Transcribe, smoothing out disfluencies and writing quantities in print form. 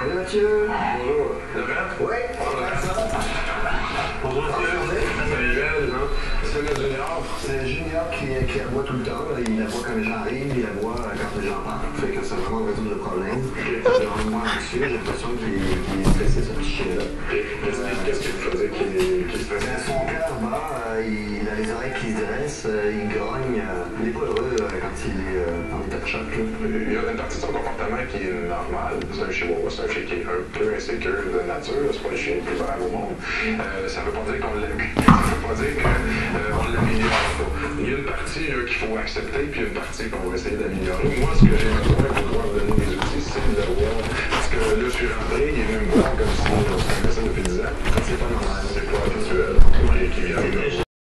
Salut Mathieu. Bonjour. Ça va? Oui. Bonjour Mathieu. Salut Ben. C'est le junior. C'est Junior qui la voit tout le temps. Il la voit quand les gens arrivent, il la voit quand les gens partent. Fait que ça vraiment résout le problème. C'est vraiment moins anxieux. J'ai l'impression qu'il est stressé sur le chien-là. Qu'est-ce qu'il faisait qu'il se faisait? Son cœur bat, il a les oreilles qui se dressent, il grogne. Il n'est pas heureux quand il est en état de choc. Il y a une partie de son comportement qui est normale. C'est un chihuahua, c'est un chien qui est un peu insécure de nature. C'est pas le chien le plus vert au monde. Ça veut pas dire qu'on l'aime. Ça veut pas dire qu'on l'améliore pas. Il y a une partie qu'il faut accepter, puis il y a une partie qu'on va essayer d'améliorer. Moi, ce que j'ai besoin pour pouvoir donner mes outils, c'est de voir. Parce que là, je suis rentré, il est venu me voir comme si on se connaissait depuis 10 ans. C'est pas normal, c'est pas habituel.